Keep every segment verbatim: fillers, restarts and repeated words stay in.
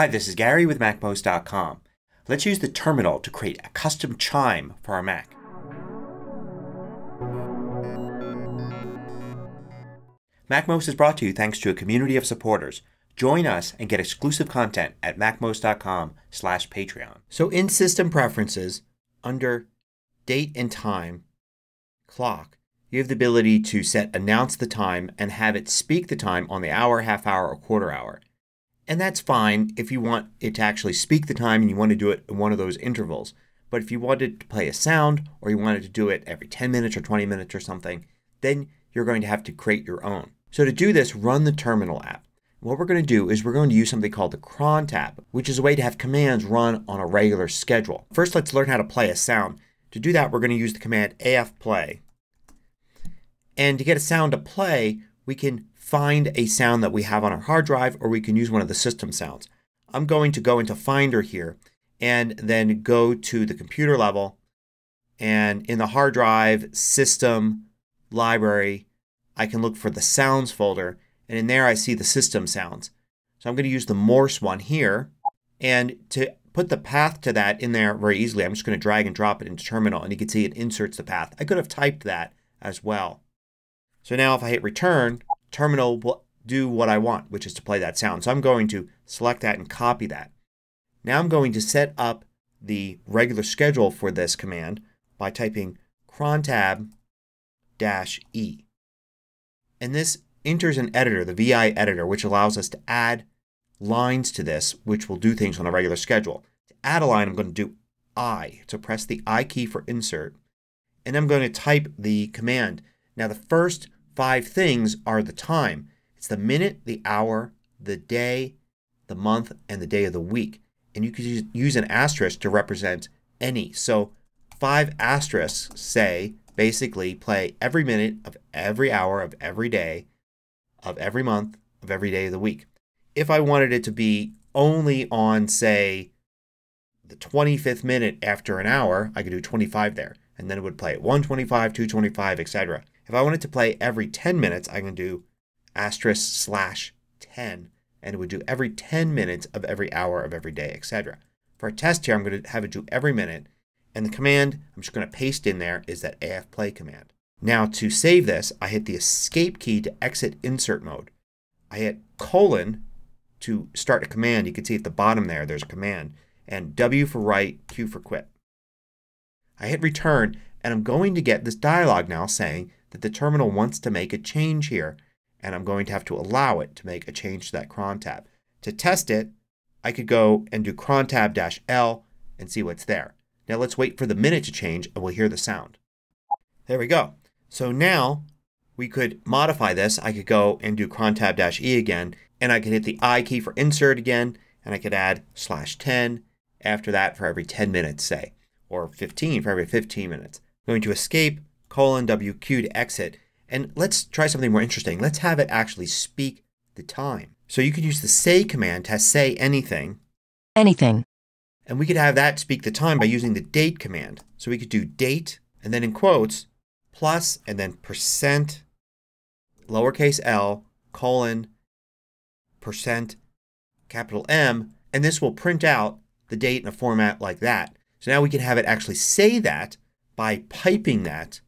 Hi, this is Gary with MacMost dot com. Let's use the terminal to create a custom chime for our Mac. MacMost is brought to you thanks to a community of supporters. Join us and get exclusive content at MacMost dot com slash Patreon. So in System Preferences, under Date and Time, Clock, you have the ability to set Announce the Time and have it speak the time on the hour, half hour, or quarter hour. And that's fine if you want it to actually speak the time and you want to do it in one of those intervals. But if you wanted to play a sound or you wanted to do it every ten minutes or twenty minutes or something, then you're going to have to create your own. So to do this, run the Terminal app. What we're going to do is we're going to use something called the crontab, which is a way to have commands run on a regular schedule. First let's learn how to play a sound. To do that we're going to use the command afplay. And to get a sound to play we can find a sound that we have on our hard drive or we can use one of the system sounds. I'm going to go into Finder here and then go to the computer level and in the hard drive, System, Library, I can look for the Sounds folder and in there I see the system sounds. So I'm going to use the Morse one here and to put the path to that in there very easily I'm just going to drag and drop it into Terminal and you can see it inserts the path. I could have typed that as well. So now if I hit return, Terminal will do what I want, which is to play that sound. So I'm going to select that and copy that. Now I'm going to set up the regular schedule for this command by typing crontab dash E. And this enters an editor, the V I editor, which allows us to add lines to this which will do things on a regular schedule. To add a line I'm going to do I. So press the I key for insert and I'm going to type the command. Now the first five things are the time. It's the minute, the hour, the day, the month, and the day of the week. And you can use an asterisk to represent any. So five asterisks say basically play every minute of every hour of every day of every month of every day of the week. If I wanted it to be only on say the twenty-fifth minute after an hour I could do twenty-five there and then it would play at one twenty-five, two twenty-five, et cetera. If I wanted to play every ten minutes I can do asterisk slash ten and it would do every ten minutes of every hour of every day, et cetera. For a test here I'm going to have it do every minute. And the command I'm just going to paste in there is that afplay command. Now to save this I hit the escape key to exit insert mode. I hit colon to start a command. You can see at the bottom there there's a command. And W for write, Q for quit. I hit return and I'm going to get this dialog now saying that the terminal wants to make a change here and I'm going to have to allow it to make a change to that crontab. To test it I could go and do crontab dash L and see what's there. Now let's wait for the minute to change and we'll hear the sound. There we go. So now we could modify this. I could go and do crontab dash E again and I could hit the I key for insert again and I could add slash ten after that for every ten minutes say or fifteen for every fifteen minutes. I'm going to escape colon W Q to exit and let's try something more interesting. Let's have it actually speak the time. So you could use the say command to say anything. Anything. And we could have that speak the time by using the date command. So we could do date and then in quotes plus and then percent lowercase l colon percent capital M and this will print out the date in a format like that. So now we can have it actually say that by piping that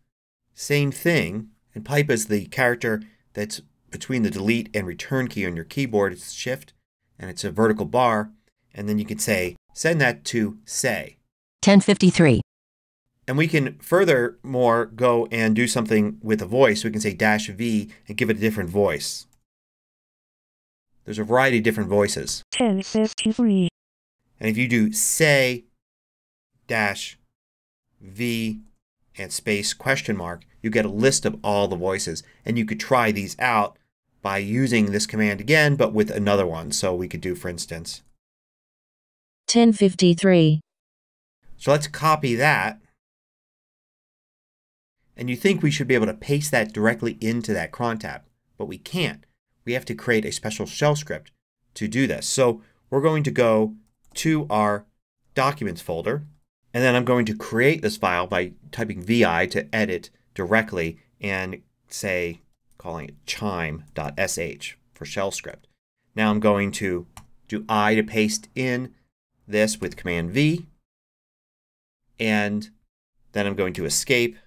same thing. And pipe is the character that's between the delete and return key on your keyboard. It's shift and it's a vertical bar and then you can say send that to say ten fifty-three. And we can furthermore go and do something with a voice. We can say dash V and give it a different voice. There's a variety of different voices. ten fifty-three. And if you do say dash V and space question mark you get a list of all the voices. And you could try these out by using this command again but with another one. So we could do for instance ten fifty-three. So let's copy that and you think we should be able to paste that directly into that crontab but we can't. We have to create a special shell script to do this. So we're going to go to our documents folder and then I'm going to create this file by typing V I to edit directly and say calling it chime dot S H for shell script. Now I'm going to do I to paste in this with Command V. And then I'm going to escape,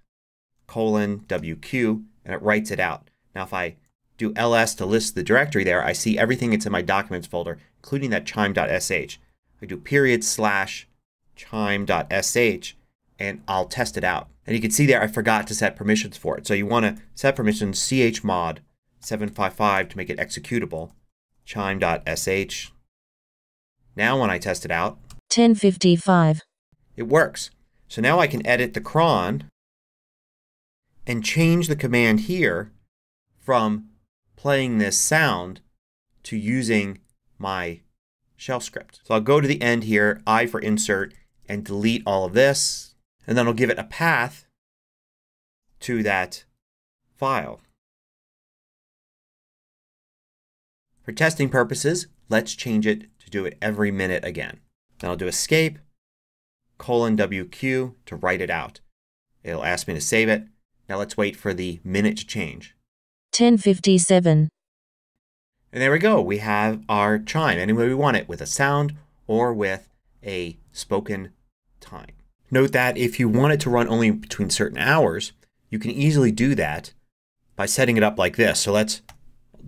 colon, W Q, and it writes it out. Now if I do L S to list the directory there, I see everything that's in my Documents folder, including that chime.sh. I do period slash chime.sh and I'll test it out. And you can see there I forgot to set permissions for it. So you want to set permissions chmod seven five five to make it executable, chime.sh. Now when I test it out, ten fifty-five. It works. So now I can edit the cron and change the command here from playing this sound to using my shell script. So I'll go to the end here, I for insert, and delete all of this. And then I'll give it a path to that file. For testing purposes, let's change it to do it every minute again. Then I'll do escape, colon W Q to write it out. It'll ask me to save it. Now let's wait for the minute to change. ten fifty-seven. And there we go. We have our chime any way we want it, with a sound or with a spoken time. Note that if you want it to run only between certain hours, you can easily do that by setting it up like this. So let's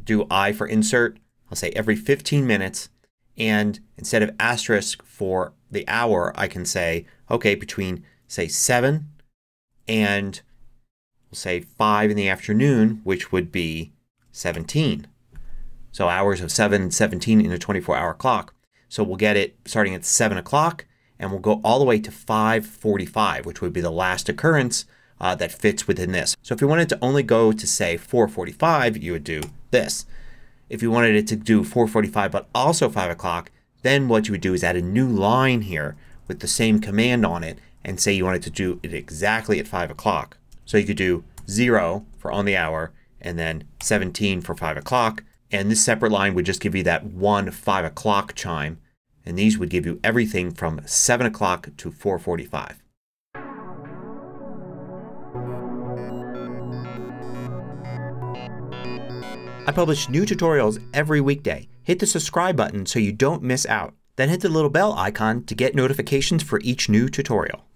do I for insert. I'll say every fifteen minutes, and instead of asterisk for the hour I can say, okay, between say seven and we'll say five in the afternoon, which would be seventeen. So hours of seven and seventeen in a twenty-four hour clock. So we'll get it starting at seven o'clock and we'll go all the way to five forty-five, which would be the last occurrence uh, that fits within this. So if you wanted to only go to say four forty-five, you would do this. If you wanted it to do four forty-five but also five o'clock, then what you would do is add a new line here with the same command on it and say you want it to do it exactly at five o'clock. So you could do zero for on the hour and then seventeen for five o'clock. And this separate line would just give you that one five o'clock chime. And these would give you everything from seven o'clock to four forty-five. I publish new tutorials every weekday. Hit the subscribe button so you don't miss out. Then hit the little bell icon to get notifications for each new tutorial.